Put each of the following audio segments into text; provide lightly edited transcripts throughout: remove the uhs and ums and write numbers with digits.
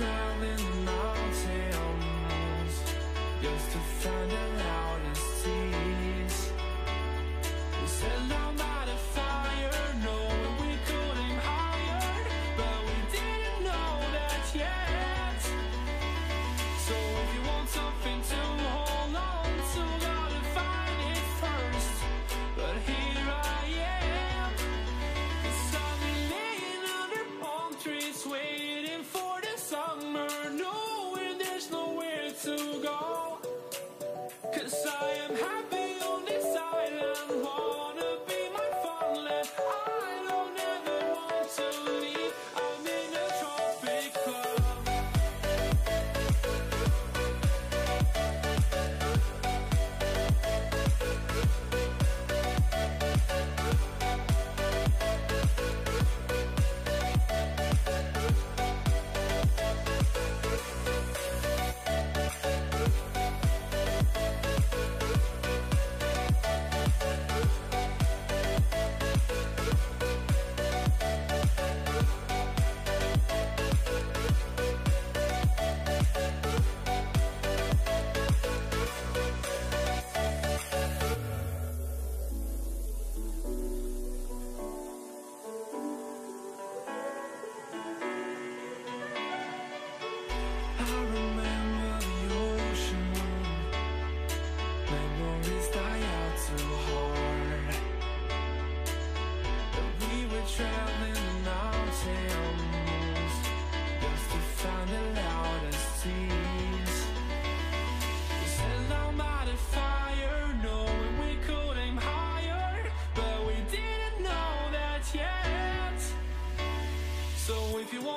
traveling mountains just to find out.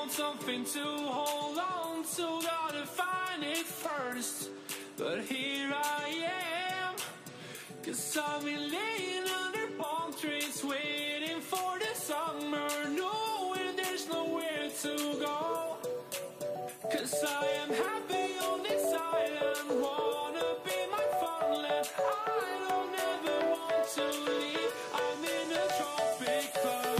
Something to hold on to, gotta find it first. But here I am, 'cause I've been laying under palm trees, waiting for the summer, knowing there's nowhere to go. 'Cause I am happy on this island, wanna be my farmland. I don't ever want to leave. I'm in a tropic club.